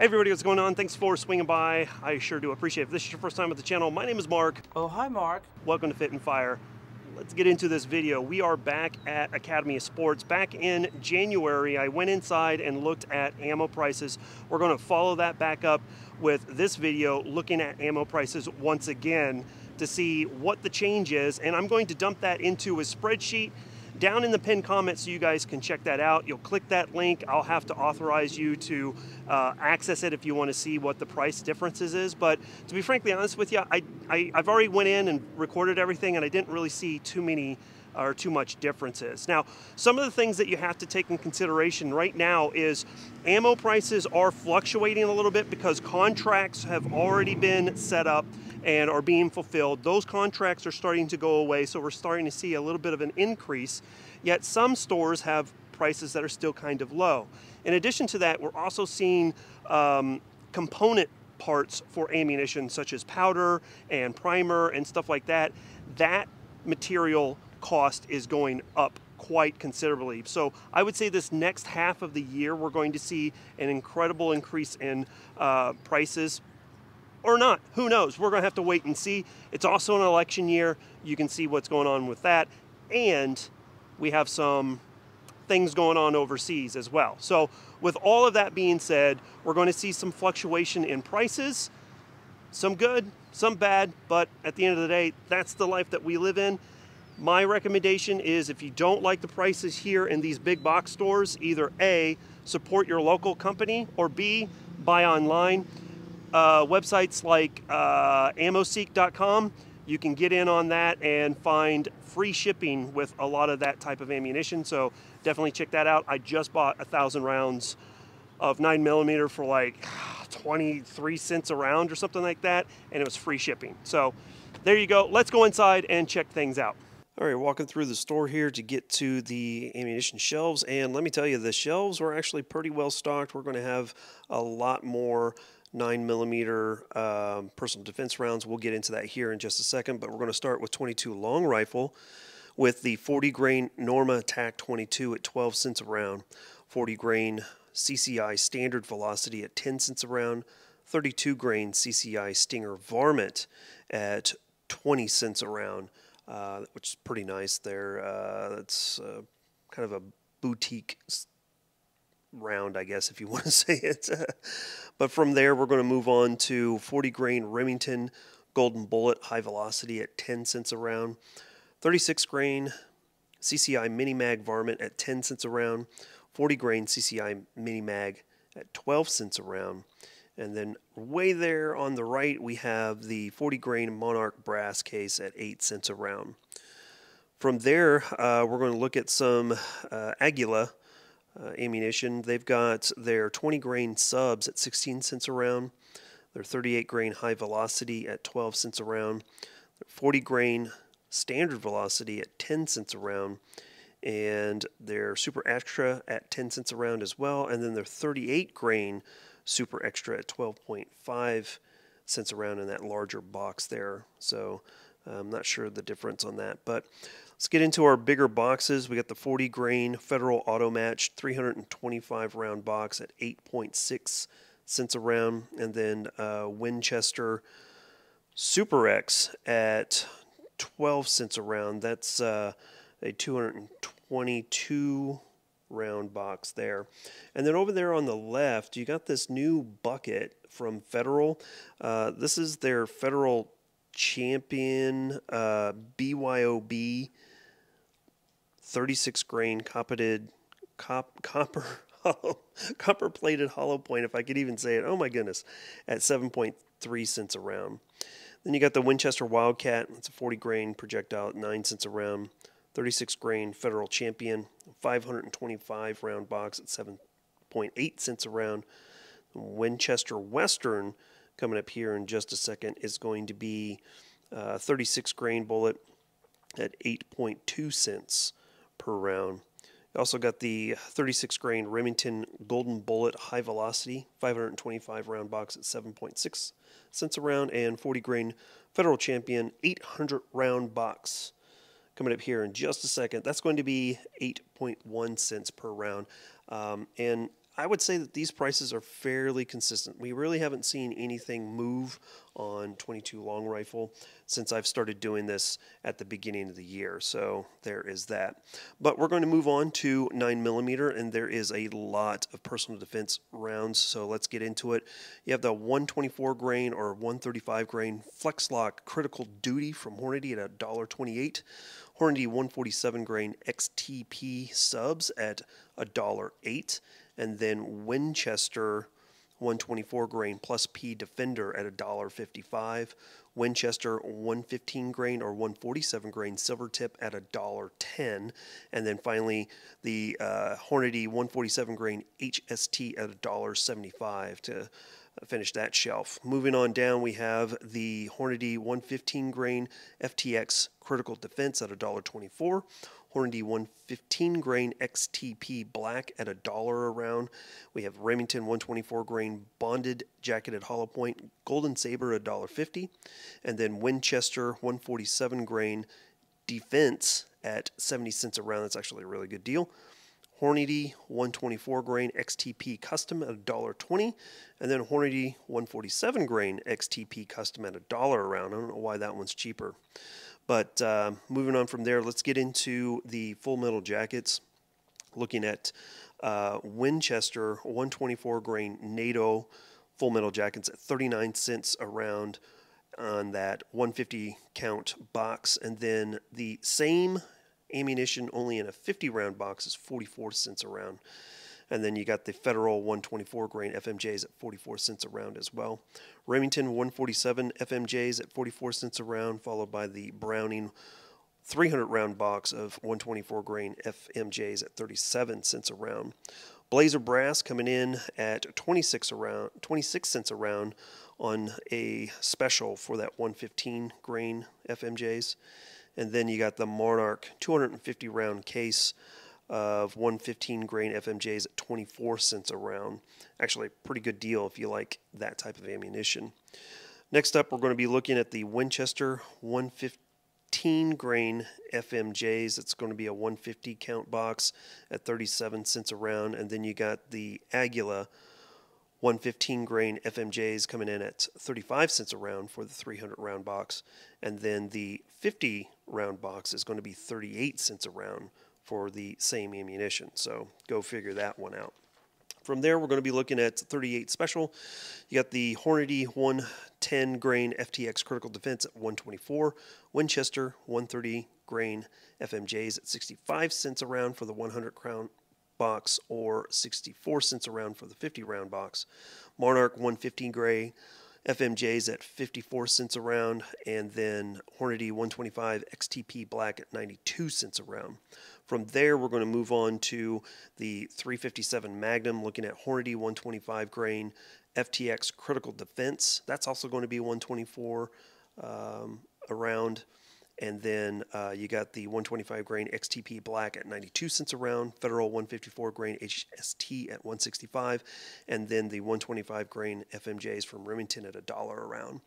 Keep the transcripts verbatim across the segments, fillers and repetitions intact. Hey everybody, what's going on? Thanks for swinging by. I sure do appreciate it. If this is your first time at the channel, my name is Mark. Oh, hi Mark. Welcome to Fit and Fire. Let's get into this video. We are back at Academy Sports. Back in January, I went inside and looked at ammo prices. We're gonna follow that back up with this video, looking at ammo prices once again to see what the change is. And I'm going to dump that into a spreadsheet down in the pinned comment so you guys can check that out. You'll click that link. I'll have to authorize you to uh, access it if you want to see what the price differences is. But to be frankly honest with you, I, I, I've already went in and recorded everything and I didn't really see too many or too much differences. Now, some of the things that you have to take in consideration right now is ammo prices are fluctuating a little bit because contracts have already been set up and are being fulfilled. Those contracts are starting to go away, so we're starting to see a little bit of an increase, yet some stores have prices that are still kind of low. In addition to that, we're also seeing um, component parts for ammunition, such as powder and primer and stuff like that. That material cost is going up quite considerably. So I would say this next half of the year, we're going to see an incredible increase in uh, prices. Or not, who knows? We're gonna have to wait and see. It's also an election year. You can see what's going on with that. And we have some things going on overseas as well. So with all of that being said, we're gonna see some fluctuation in prices, some good, some bad, but at the end of the day, that's the life that we live in. My recommendation is if you don't like the prices here in these big box stores, either A, support your local company, or B, buy online. Uh, websites like uh, Ammo Seek dot com, you can get in on that and find free shipping with a lot of that type of ammunition. So definitely check that out. I just bought a thousand rounds of nine millimeter for like twenty-three cents a round or something like that, and it was free shipping. So there you go. Let's go inside and check things out. All right, walking through the store here to get to the ammunition shelves, and let me tell you, the shelves were actually pretty well stocked. We're going to have a lot more nine millimeter um, personal defense rounds. We'll get into that here in just a second, but we're going to start with twenty-two long rifle with the forty grain Norma T A C twenty-two at twelve cents a round, forty grain C C I standard velocity at ten cents a round, thirty-two grain C C I Stinger Varmint at twenty cents a round, uh, which is pretty nice there. Uh, that's uh, kind of a boutique round, I guess, if you want to say it. But from there, we're going to move on to forty grain Remington Golden Bullet high velocity at ten cents a round, thirty-six grain C C I Mini Mag Varmint at ten cents a round, forty grain C C I Mini Mag at twelve cents a round, and then way there on the right we have the forty grain Monarch Brass case at eight cents a round. From there, uh, we're going to look at some uh, Aguila Uh, ammunition. They've got their twenty grain subs at sixteen cents a round, their thirty-eight grain high velocity at twelve cents a round, their forty grain standard velocity at ten cents a round, and their Super Extra at ten cents a round as well, and then their thirty-eight grain Super Extra at twelve point five cents a round in that larger box there. So I'm not sure the difference on that, but let's get into our bigger boxes. We got the forty grain Federal Auto Match three hundred twenty-five round box at eight point six cents a round, and then uh, Winchester Super X at twelve cents a round. That's uh, a two hundred twenty-two round box there. And then over there on the left, you got this new bucket from Federal. Uh, this is their Federal Champion uh, B Y O B thirty-six grain coppeted cop, copper hollow, copper plated hollow point, if I could even say it, oh my goodness, at seven point three cents a round. Then you got the Winchester Wildcat, it's a forty grain projectile at nine cents a round, thirty-six grain Federal Champion five hundred twenty-five round box at seven point eight cents a round. Winchester Western, coming up here in just a second, is going to be uh, thirty-six grain bullet at eight point two cents per round. You also got the thirty-six grain Remington Golden Bullet high velocity five hundred twenty-five round box at seven point six cents a round, and forty grain Federal Champion eight hundred round box coming up here in just a second. That's going to be eight point one cents per round. Um, and I would say that these prices are fairly consistent. We really haven't seen anything move on twenty-two long rifle since I've started doing this at the beginning of the year. So there is that. But we're going to move on to nine millimeter, and there is a lot of personal defense rounds. So let's get into it. You have the one twenty-four grain or one thirty-five grain Flex Lock Critical Duty from Hornady at one twenty-eight. Hornady one forty-seven grain X T P subs at one oh eight. And then Winchester one twenty-four grain plus P Defender at one fifty-five. Winchester one fifteen grain or one forty-seven grain silver tip at one ten. And then finally the uh, Hornady one forty-seven grain H S T at one seventy-five to finish that shelf. Moving on down, we have the Hornady one fifteen grain F T X Critical Defense at one twenty-four. Hornady one fifteen grain X T P Black at a dollar a round. We have Remington one twenty-four grain Bonded Jacketed Hollow Point Golden Saber at one fifty. And then Winchester one forty-seven grain Defense at seventy cents a round. That's actually a really good deal. Hornady one twenty-four grain X T P Custom at one twenty, and then Hornady one forty-seven grain X T P Custom at one dollar a round. I don't know why that one's cheaper. But uh, moving on from there, let's get into the full metal jackets. Looking at uh, Winchester one twenty-four grain NATO full metal jackets at thirty-nine cents a round on that one fifty count box, and then the same ammunition only in a fifty round box is forty-four cents a round. And then you got the Federal one twenty-four grain F M Js at forty-four cents a round as well. Remington one forty-seven F M Js at forty-four cents a round, followed by the Browning three hundred round box of one twenty-four grain F M Js at thirty-seven cents a round. Blazer Brass coming in at twenty-six around, twenty-six cents a round on a special for that one fifteen grain F M Js. And then you got the Monarch two fifty round case of one fifteen grain F M Js at twenty-four cents a round. Actually, a pretty good deal if you like that type of ammunition. Next up, we're going to be looking at the Winchester one fifteen grain F M Js. It's going to be a one fifty count box at thirty-seven cents a round. And then you got the Aguila one fifteen grain F M Js coming in at thirty-five cents a round for the three hundred round box. And then the fifty round box is going to be thirty-eight cents a round for the same ammunition. So go figure that one out. From there, we're going to be looking at thirty-eight special. You got the Hornady one ten grain F T X Critical Defense at one twenty-four. Winchester one thirty grain F M Js at sixty-five cents a round for the one hundred round box, or sixty-four cents a round for the fifty round box. Monarch one fifteen gray F M Js at fifty-four cents a round, and then Hornady one twenty-five X T P Black at ninety-two cents a round. From there, we're going to move on to the three fifty-seven Magnum, looking at Hornady one twenty-five grain F T X Critical Defense. That's also going to be one twenty-four um, a round. And then uh, you got the one twenty-five grain X T P Black at ninety-two cents a round, Federal one fifty-four grain H S T at one sixty-five, and then the one twenty-five grain F M Js from Remington at a dollar a round.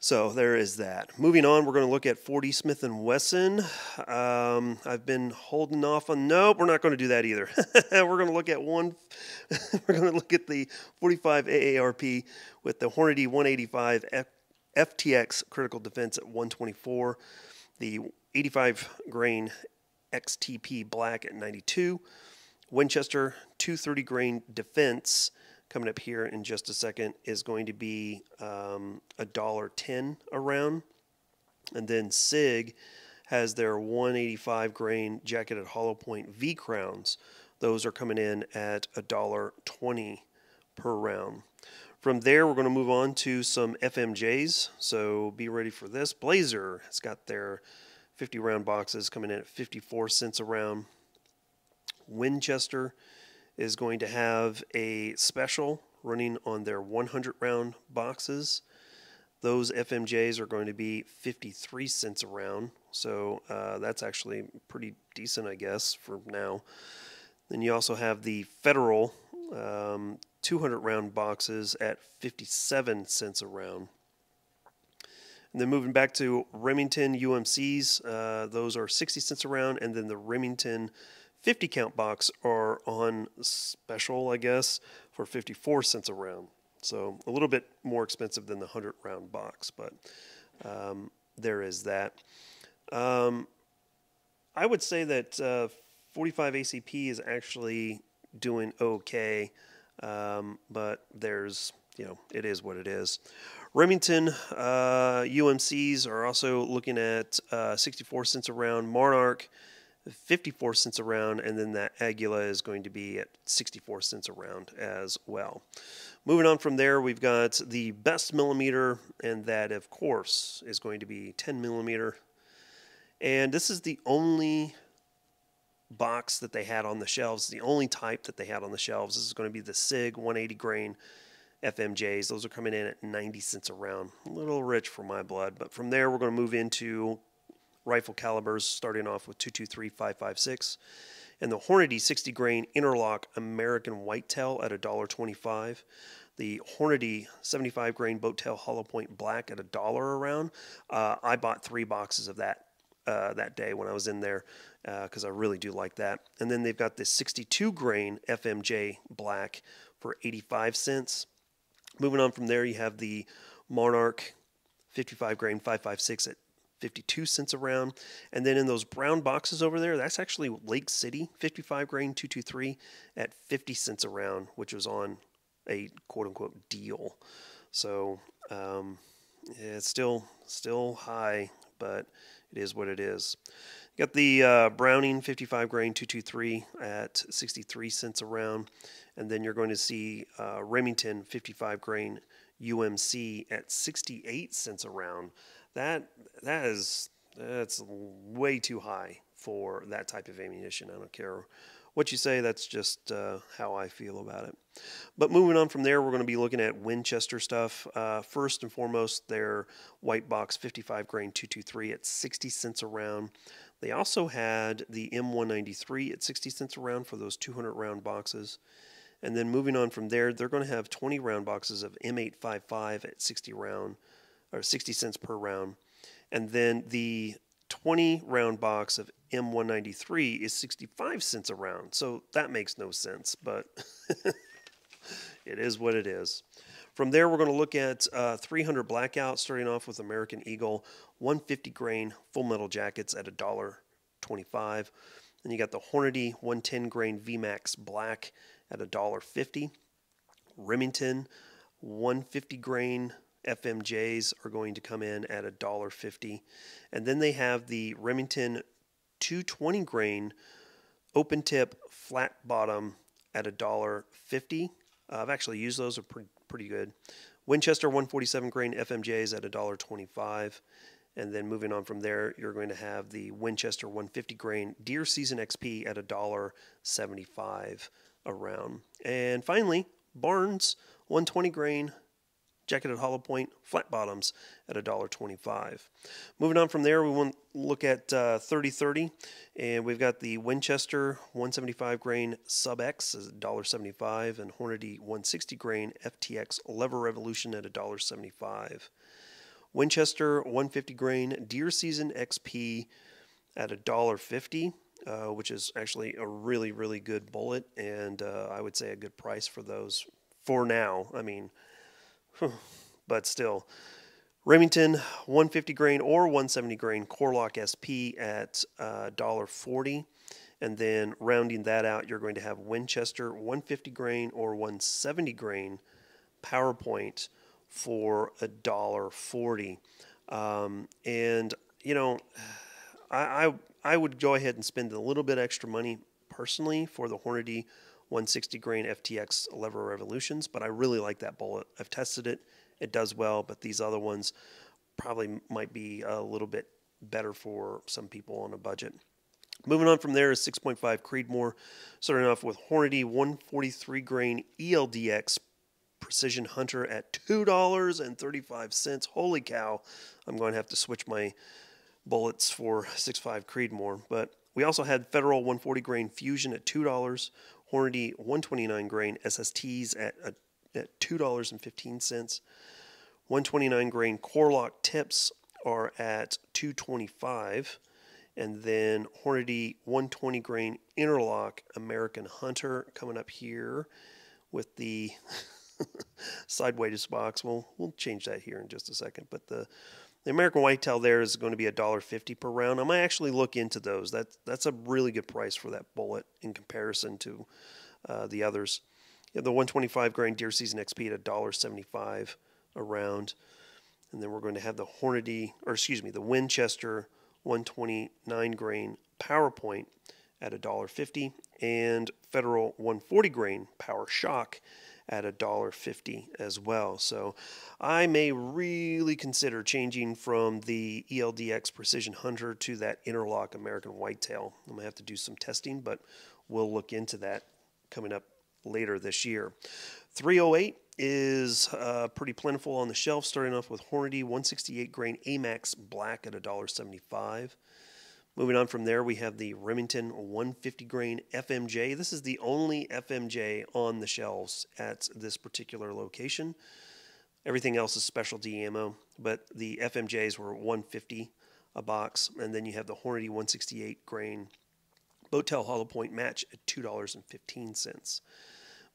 So there is that. Moving on, we're going to look at forty Smith and Wesson. Um, I've been holding off on. Nope, we're not going to do that either. We're going to look at one. We're going to look at the forty-five A A R P with the Hornady one eighty-five F. F T X Critical Defense at one twenty-four, the eighty-five grain X T P Black at ninety-two, Winchester two thirty grain Defense, coming up here in just a second, is going to be um, one ten a round. And then SIG has their one eighty-five grain Jacketed Hollow Point V Crowns. Those are coming in at one twenty per round. From there, we're going to move on to some F M Js, so be ready for this. Blazer has got their fifty round boxes coming in at fifty-four cents a round. Winchester is going to have a special running on their one hundred round boxes. Those F M Js are going to be fifty-three cents a round, so uh, that's actually pretty decent, I guess, for now. Then you also have the Federal Um, two hundred round boxes at fifty-seven cents a round. And then moving back to Remington U M Cs, uh, those are sixty cents a round, and then the Remington fifty count box are on special, I guess, for fifty-four cents a round. So a little bit more expensive than the hundred round box, but um, there is that. Um, I would say that uh, forty-five A C P is actually doing okay, um, but there's, you know, it is what it is. Remington uh, U M Cs are also looking at uh, sixty-four cents a round. Monarch, fifty-four cents a round, and then that Aguila is going to be at sixty-four cents a round as well. Moving on from there, we've got the best millimeter, and that, of course, is going to be ten millimeter. And this is the only box that they had on the shelves, the only type that they had on the shelves. This is going to be the SIG one eighty grain F M Js. Those are coming in at ninety cents a round. A little rich for my blood, but from there, we're going to move into rifle calibers, starting off with two two three, five five six, and the Hornady sixty grain Interlock American Whitetail at a dollar twenty-five. The Hornady seventy-five grain Boat Tail Hollow Point Black at a dollar a round. Uh, I bought three boxes of that uh, that day when I was in there because uh, I really do like that. And then they've got this sixty-two grain F M J Black for eighty-five cents. Moving on from there, you have the Monarch fifty-five grain five five six at fifty-two cents a round. And then in those brown boxes over there, that's actually Lake City fifty-five grain two two three at fifty cents a round, which was on a quote-unquote deal. So um, yeah, it's still still high, but it is what it is. You got the uh, Browning fifty-five grain two two three at sixty-three cents a round, and then you're going to see uh, Remington fifty-five grain U M C at sixty-eight cents a round. That, that is, that's way too high for that type of ammunition. I don't care what you say. That's just uh, how I feel about it. But moving on from there, we're going to be looking at Winchester stuff. Uh, first and foremost, their white box fifty-five grain two two three at sixty cents a round. They also had the M one ninety-three at sixty cents a round for those two hundred round boxes. And then moving on from there, they're going to have twenty round boxes of M eight fifty-five at sixty round. Or sixty cents per round, and then the twenty round box of M one ninety-three is sixty-five cents a round, so that makes no sense, but it is what it is. From there, we're going to look at uh, three hundred Blackout, starting off with American Eagle, one fifty grain Full Metal Jackets at a dollar twenty-five, and you got the Hornady one ten grain V MAX Black at a dollar fifty, Remington one fifty grain F M Js are going to come in at a dollar fifty, and then they have the Remington two twenty grain open tip flat bottom at a dollar fifty. uh, I've actually used those, are pretty, pretty good. Winchester one forty-seven grain F M Js at a dollar twenty-five, and then moving on from there, you're going to have the Winchester one fifty grain Deer Season X P at a dollar seventy-five a round. And finally, Barnes one twenty grain jacketed hollow point flat bottoms at a dollar twenty-five. Moving on from there, we want to look at uh, thirty thirty, and we've got the Winchester one seventy-five grain Sub X at a dollar seventy-five, and Hornady one sixty grain F T X Lever Revolution at a dollar seventy-five. Winchester one fifty grain Deer Season X P at a dollar fifty, uh, which is actually a really, really good bullet, and uh, I would say a good price for those for now. I mean, but still. Remington one fifty grain or one seventy grain CoreLock S P at a dollar forty, and then rounding that out, you're going to have Winchester one fifty grain or one seventy grain PowerPoint for a dollar forty. Um, and you know, I, I I would go ahead and spend a little bit extra money personally for the Hornady one sixty grain F T X Lever Revolutions, but I really like that bullet. I've tested it. It does well, but these other ones probably might be a little bit better for some people on a budget. Moving on from there is six point five Creedmoor, starting off with Hornady one forty-three grain E L D X Precision Hunter at two dollars and thirty-five cents. Holy cow, I'm going to have to switch my bullets for six point five Creedmoor. But we also had Federal one forty grain Fusion at two dollars. Hornady one twenty-nine grain S S Ts at, uh, at two dollars and fifteen cents. one twenty-nine grain CoreLock tips are at two dollars and twenty-five cents. and then Hornady one twenty grain Interlock American Hunter coming up here with the sideways box. We'll, we'll change that here in just a second, but the The American Whitetail there is going to be a dollar fifty per round. I might actually look into those. That's, that's a really good price for that bullet in comparison to uh, the others. You have the one twenty-five grain Deer Season X P at a dollar seventy-five a round. And then we're going to have the Hornady, or excuse me, the Winchester one twenty-nine grain PowerPoint at a dollar fifty and Federal one forty grain PowerShock at a dollar fifty as well. So I may really consider changing from the E L D X Precision Hunter to that Interlock American Whitetail. I'm going to have to do some testing, but we'll look into that coming up later this year. three oh eight is uh, pretty plentiful on the shelf, starting off with Hornady one sixty-eight grain A MAX Black at a dollar seventy-five. Moving on from there, we have the Remington one fifty grain F M J. This is the only F M J on the shelves at this particular location. Everything else is specialty ammo, but the F M Js were one fifty a box. And then you have the Hornady one sixty-eight grain Boat Tail Hollow Point match at two dollars and fifteen cents.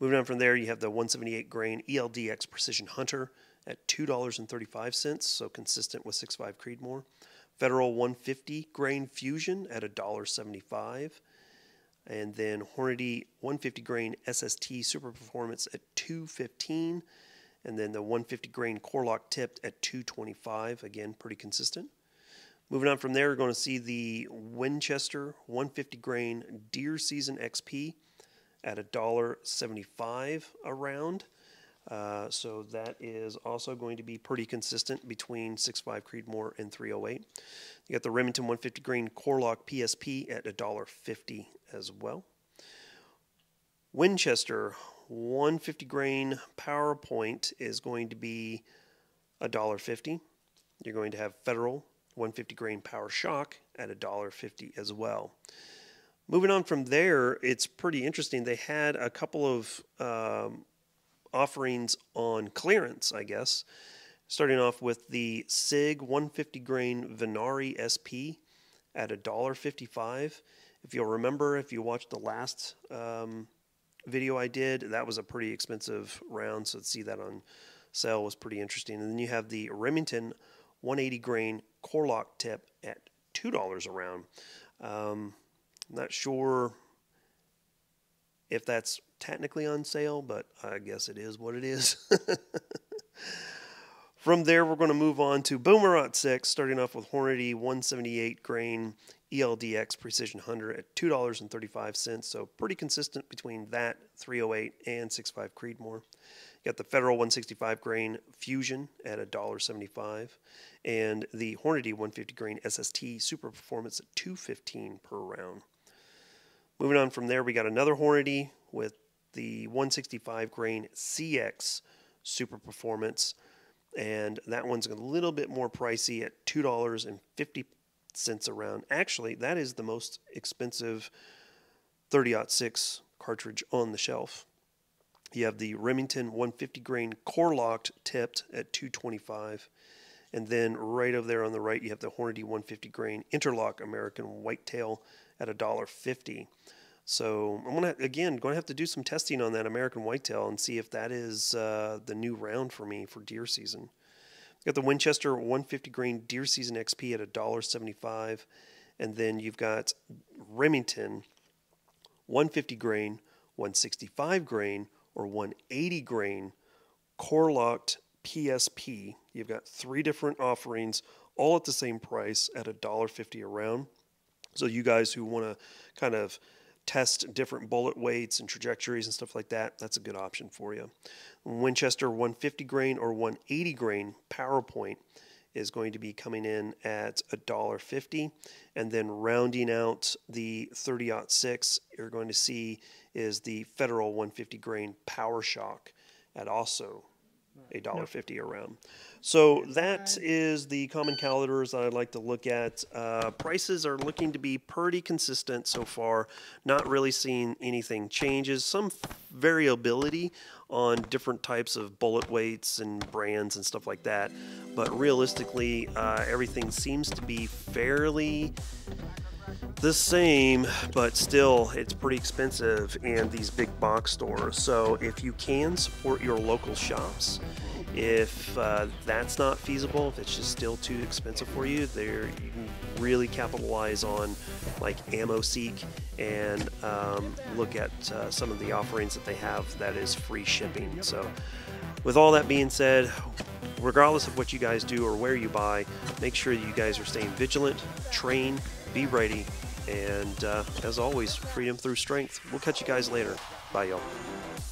Moving on from there, you have the one seventy-eight grain E L D X Precision Hunter at two dollars and thirty-five cents, so consistent with six five Creedmoor. Federal one fifty grain Fusion at a dollar seventy-five, and then Hornady one fifty grain S S T Super Performance at two fifteen, and then the one fifty grain CoreLock tipped at two twenty-five. Again, pretty consistent. Moving on from there, we're going to see the Winchester one fifty grain Deer Season X P at a dollar seventy-five a round. Uh, so that is also going to be pretty consistent between six five Creedmoor and three oh eight. You got the Remington one fifty grain CoreLock P S P at a dollar fifty as well. Winchester one fifty grain PowerPoint is going to be a dollar fifty. You're going to have Federal one fifty grain PowerShock at a dollar fifty as well. Moving on from there, it's pretty interesting. They had a couple of um, offerings on clearance, I guess, starting off with the SIG one fifty grain Venari S P at a dollar fifty-five. If you'll remember, if you watched the last um, video I did, that was a pretty expensive round, so to see that on sale was pretty interesting. And then you have the Remington one eighty grain CoreLock tip at two dollars a round. Um, not sure if that's technically on sale, but I guess it is what it is. From there, we're going to move on to Boomerot six, starting off with Hornady one seventy-eight grain E L D X Precision Hunter at two dollars and thirty-five cents, so pretty consistent between that, three oh eight, and six five Creedmoor. You got the Federal one sixty-five grain Fusion at a dollar seventy-five, and the Hornady one fifty grain S S T Super Performance at two fifteen per round. Moving on from there, we got another Hornady with the one sixty-five grain C X Super Performance, and that one's a little bit more pricey at two dollars and fifty cents a round. Actually, that is the most expensive thirty aught six cartridge on the shelf. You have the Remington one fifty grain CoreLock tipped at two twenty-five, and then right over there on the right, you have the Hornady one fifty grain Interlock American Whitetail at a dollar fifty. So I'm gonna again going to have to do some testing on that American Whitetail and see if that is uh, the new round for me for deer season. You've got the Winchester one fifty grain Deer Season X P at a dollar seventy-five, and then you've got Remington one fifty grain, one sixty-five grain, or one eighty grain CoreLock P S P. You've got three different offerings, all at the same price at a dollar fifty a round. So you guys who want to kind of test different bullet weights and trajectories and stuff like that, that's a good option for you. Winchester one fifty grain or one eighty grain PowerPoint is going to be coming in at a dollar fifty, and then rounding out the thirty aught six you're going to see is the Federal one fifty grain PowerShock at also a dollar fifty a round. So that is the common calibers that I'd like to look at. Uh, prices are looking to be pretty consistent so far. Not really seeing anything changes. Some variability on different types of bullet weights and brands and stuff like that. But realistically, uh, everything seems to be fairly the same, but still it's pretty expensive in these big box stores. So if you can support your local shops, if uh, that's not feasible, if it's just still too expensive for you, there you can really capitalize on like AmmoSeek and um, look at uh, some of the offerings that they have that is free shipping. So with all that being said, regardless of what you guys do or where you buy, make sure that you guys are staying vigilant, train, be ready, and uh, as always, freedom through strength. We'll catch you guys later. Bye, y'all.